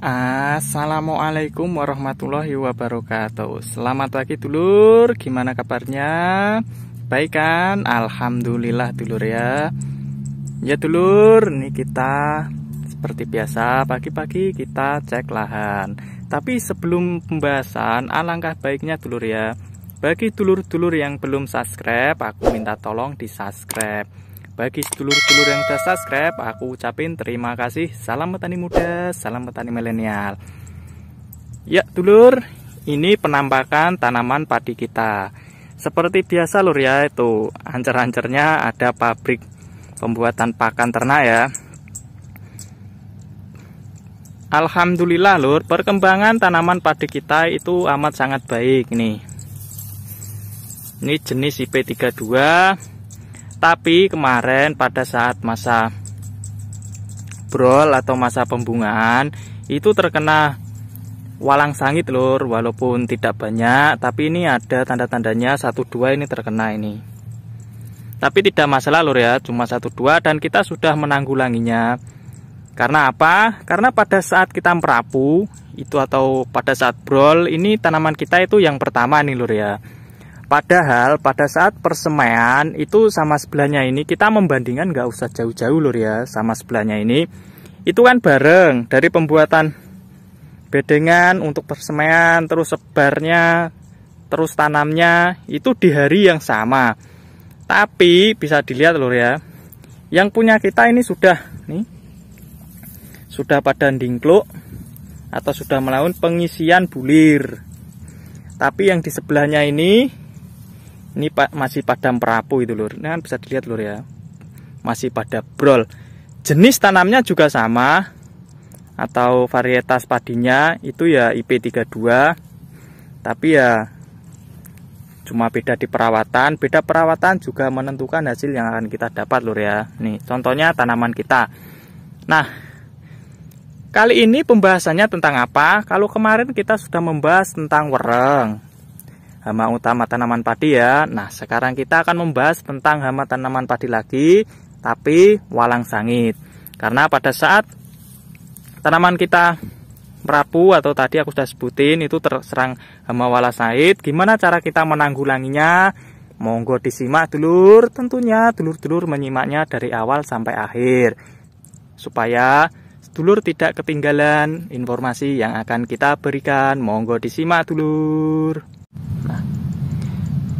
Assalamualaikum warahmatullahi wabarakatuh. Selamat pagi dulur, gimana kabarnya? Baik kan? Alhamdulillah dulur ya. Ya dulur, ini kita seperti biasa pagi-pagi kita cek lahan. Tapi sebelum pembahasan, alangkah baiknya dulur ya, bagi dulur-dulur yang belum subscribe, aku minta tolong di subscribe. Bagi dulur-dulur yang sudah subscribe, aku ucapin terima kasih. Salam petani muda, salam petani milenial. Ya dulur, ini penampakan tanaman padi kita. Seperti biasa lur ya, itu ancer-ancernya ada pabrik pembuatan pakan ternak ya. Alhamdulillah lur, perkembangan tanaman padi kita itu amat sangat baik nih. Ini jenis IP32. Tapi kemarin pada saat masa brol atau masa pembungaan itu terkena walang sangit lur, walaupun tidak banyak, tapi ini ada tanda-tandanya 1-2 ini terkena ini. Tapi tidak masalah lur ya, cuma 1-2 dan kita sudah menanggulanginya. Karena apa? Karena pada saat kita merapu itu atau pada saat brol ini tanaman kita itu yang pertama nih lur ya. Padahal pada saat persemaian itu sama sebelahnya ini kita membandingkan nggak usah jauh-jauh lur ya, sama sebelahnya ini itu kan bareng dari pembuatan bedengan untuk persemaian, terus sebarnya, terus tanamnya itu di hari yang sama. Tapi bisa dilihat lur ya, yang punya kita ini sudah pada ndingkluk atau sudah melakukan pengisian bulir. Tapi yang di sebelahnya ini masih pada merapu itu lur. Nah, bisa dilihat lur ya, masih pada brol. Jenis tanamnya juga sama, atau varietas padinya itu ya IP32. Tapi ya cuma beda di perawatan. Beda perawatan juga menentukan hasil yang akan kita dapat lur ya. Nih contohnya tanaman kita. Nah, kali ini pembahasannya tentang apa? Kalau kemarin kita sudah membahas tentang wereng, hama utama tanaman padi ya. Nah, sekarang kita akan membahas tentang hama tanaman padi lagi, tapi walang sangit. Karena pada saat tanaman kita merapu atau tadi aku sudah sebutin itu terserang hama walang sangit, gimana cara kita menanggulanginya? Monggo disimak dulur. Tentunya dulur-dulur menyimaknya dari awal sampai akhir, supaya dulur tidak ketinggalan informasi yang akan kita berikan. Monggo disimak dulur. Nah,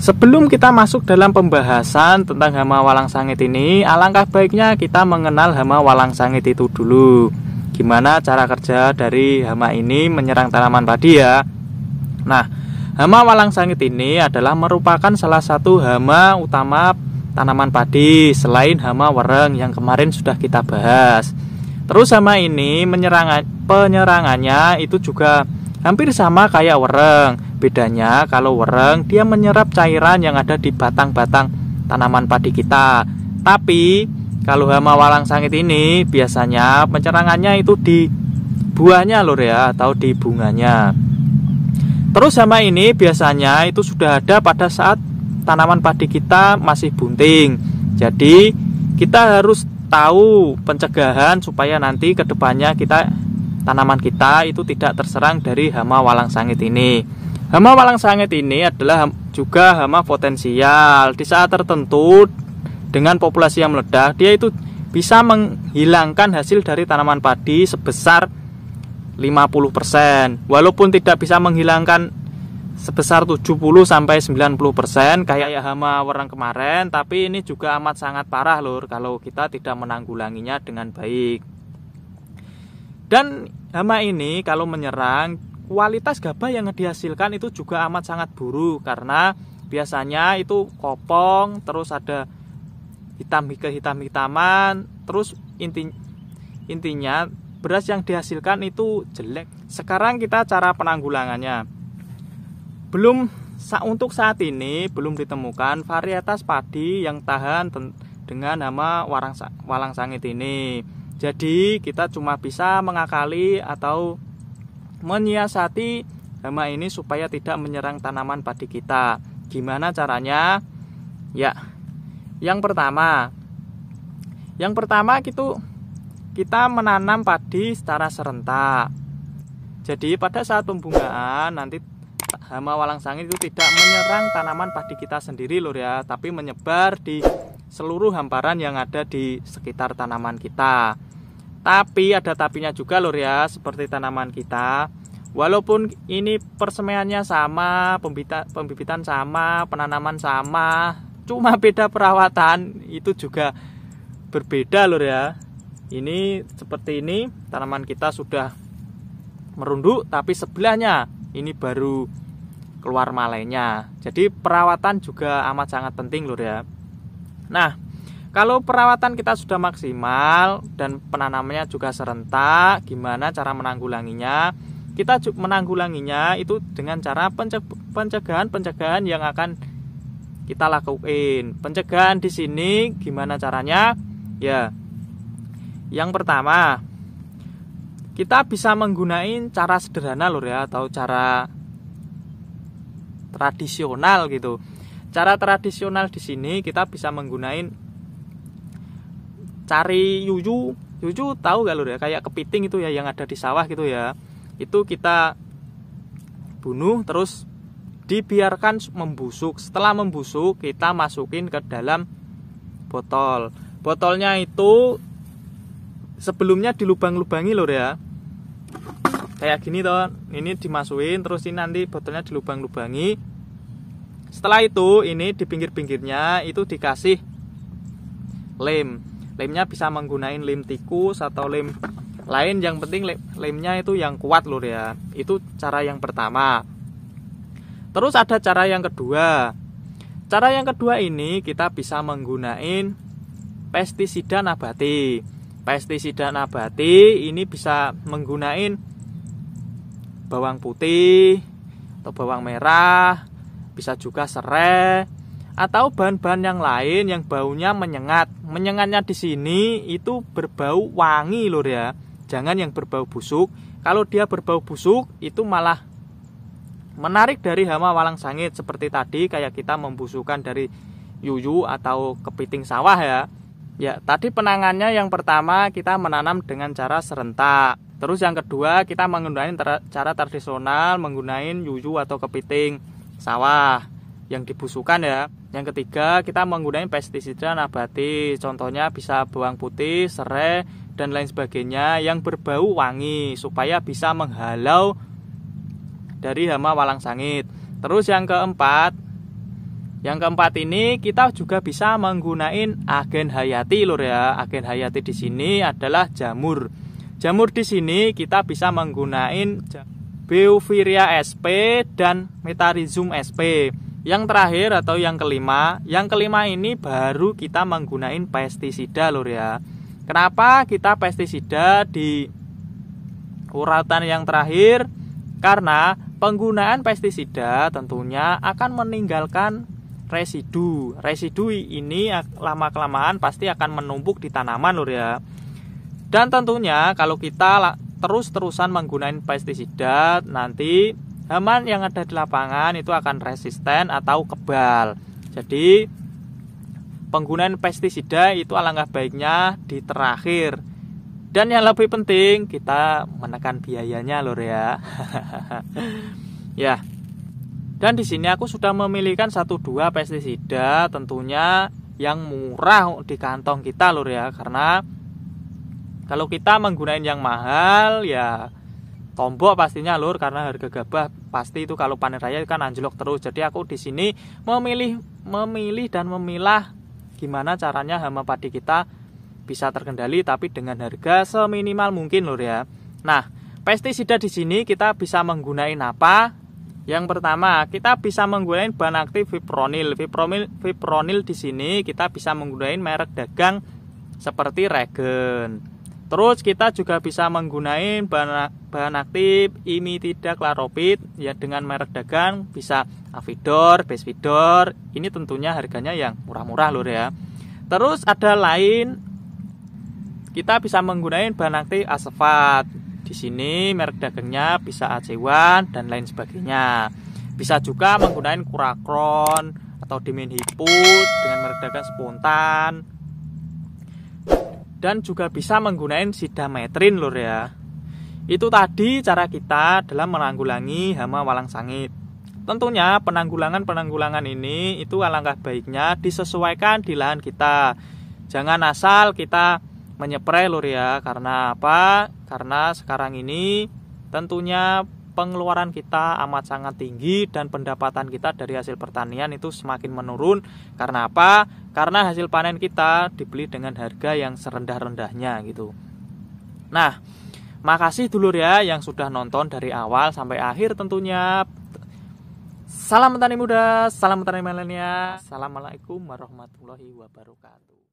sebelum kita masuk dalam pembahasan tentang hama walang sangit ini, alangkah baiknya kita mengenal hama walang sangit itu dulu. Gimana cara kerja dari hama ini menyerang tanaman padi ya. Nah, hama walang sangit ini adalah merupakan salah satu hama utama tanaman padi selain hama wereng yang kemarin sudah kita bahas. Terus hama ini penyerangannya itu juga hampir sama kayak wereng. Bedanya kalau wereng dia menyerap cairan yang ada di batang-batang tanaman padi kita. Tapi kalau hama walang sangit ini biasanya penyerangannya itu di buahnya lur ya, atau di bunganya. Terus hama ini biasanya itu sudah ada pada saat tanaman padi kita masih bunting. Jadi kita harus tahu pencegahan supaya nanti kedepannya tanaman kita itu tidak terserang dari hama walang sangit ini. Hama walang sangit ini adalah juga hama potensial. Di saat tertentu dengan populasi yang meledak, dia itu bisa menghilangkan hasil dari tanaman padi sebesar 50%. Walaupun tidak bisa menghilangkan sebesar 70-90% kayak hama wereng kemarin, tapi ini juga amat sangat parah lur kalau kita tidak menanggulanginya dengan baik. Dan hama ini kalau menyerang, kualitas gabah yang dihasilkan itu juga amat sangat buruk, karena biasanya itu kopong, terus ada hitam-hitaman, terus intinya beras yang dihasilkan itu jelek. Sekarang kita cara penanggulangannya. Untuk saat ini belum ditemukan varietas padi yang tahan dengan hama walang sangit ini. Jadi kita cuma bisa mengakali atau menyiasati hama ini supaya tidak menyerang tanaman padi kita. Gimana caranya? Ya, yang pertama kita menanam padi secara serentak. Jadi pada saat pembungaan nanti hama walang sangit itu tidak menyerang tanaman padi kita sendiri lor ya, tapi menyebar di seluruh hamparan yang ada di sekitar tanaman kita. Tapi ada tapinya juga lor ya, seperti tanaman kita. Walaupun ini persemaiannya sama, pembibitan sama, penanaman sama, cuma beda perawatan itu juga berbeda lor ya. Ini seperti ini, tanaman kita sudah merunduk, tapi sebelahnya ini baru keluar malainya. Jadi perawatan juga amat sangat penting lor ya. Nah, kalau perawatan kita sudah maksimal dan penanamannya juga serentak, gimana cara menanggulanginya? Kita menanggulanginya itu dengan cara pencegahan yang akan kita lakuin. Pencegahan di sini gimana caranya? Ya, yang pertama kita bisa menggunakan cara sederhana lor ya, atau cara tradisional gitu. Cara tradisional di sini kita bisa menggunakan cari yuyu. Yuyu tahu gak lor ya? Kayak kepiting itu ya yang ada di sawah gitu ya. Itu kita bunuh terus dibiarkan membusuk. Setelah membusuk kita masukin ke dalam botol. Botolnya itu sebelumnya dilubang-lubangi lor ya, kayak gini toh. Ini dimasukin terus ini nanti botolnya dilubang-lubangi. Setelah itu ini di pinggir-pinggirnya itu dikasih lem. Lemnya bisa menggunakan lem tikus atau lem lain, yang penting lemnya itu yang kuat lor ya. Itu cara yang pertama. Terus ada cara yang kedua. Cara yang kedua ini kita bisa menggunakan pestisida nabati. Pestisida nabati ini bisa menggunakan bawang putih atau bawang merah, bisa juga serai atau bahan-bahan yang lain yang baunya menyengat. Menyengatnya di sini itu berbau wangi lor ya. Jangan yang berbau busuk. Kalau dia berbau busuk itu malah menarik dari hama walang sangit, seperti tadi kayak kita membusukkan dari yuyu atau kepiting sawah ya. Ya, tadi penangannya yang pertama kita menanam dengan cara serentak. Terus yang kedua kita menggunakan cara tradisional, menggunakan yuyu atau kepiting sawah yang dibusukkan ya. Yang ketiga kita menggunakan pestisida nabati. Contohnya bisa bawang putih, serai dan lain sebagainya yang berbau wangi supaya bisa menghalau dari hama walang sangit. Terus yang keempat, ini kita juga bisa menggunakan agen hayati lor ya. Agen hayati di sini adalah jamur. Jamur di sini kita bisa menggunakan Beauveria sp dan Metarizum sp. Yang terakhir atau yang kelima, ini baru kita menggunakan pestisida lor ya. Kenapa kita pestisida di urutan yang terakhir? Karena penggunaan pestisida tentunya akan meninggalkan residu. Residu ini lama-kelamaan pasti akan menumpuk di tanaman lor ya. Dan tentunya kalau kita terus-terusan menggunakan pestisida, nanti hama yang ada di lapangan itu akan resisten atau kebal. Jadi penggunaan pestisida itu alangkah baiknya di terakhir. Dan yang lebih penting kita menekan biayanya lor ya. Ya. Dan di sini aku sudah memilihkan 1-2 pestisida tentunya yang murah di kantong kita lor ya. Karena kalau kita menggunakan yang mahal ya tombok pastinya lor, karena harga gabah pasti itu kalau panen raya kan anjlok terus. Jadi aku di sini memilih dan memilah gimana caranya hama padi kita bisa terkendali tapi dengan harga seminimal mungkin lor ya. Nah, pestisida di sini kita bisa menggunakan apa? Yang pertama, kita bisa menggunakan bahan aktif Fipronil. Fipronil di sini kita bisa menggunakan merek dagang seperti Regent. Terus kita juga bisa menggunakan bahan aktif imidakloropid ya, dengan merek dagang bisa Afidor, basefidor. Ini tentunya harganya yang murah-murah lor ya. Terus ada lain, kita bisa menggunakan bahan aktif asefat. Di sini merek dagangnya bisa Acewan dan lain sebagainya. Bisa juga menggunakan kurakron atau Diminhiput dengan merek dagang Spontan. Dan juga bisa menggunakan sidametrin lor ya. Itu tadi cara kita dalam menanggulangi hama walang sangit. Tentunya penanggulangan-penanggulangan ini itu alangkah baiknya disesuaikan di lahan kita. Jangan asal kita menyepray lur ya. Karena apa? Karena sekarang ini tentunya pengeluaran kita amat sangat tinggi dan pendapatan kita dari hasil pertanian itu semakin menurun. Karena apa? Karena hasil panen kita dibeli dengan harga yang serendah-rendahnya gitu. Nah, makasih dulur ya yang sudah nonton dari awal sampai akhir tentunya. Salam petani muda, salam petani milenial. Assalamualaikum warahmatullahi wabarakatuh.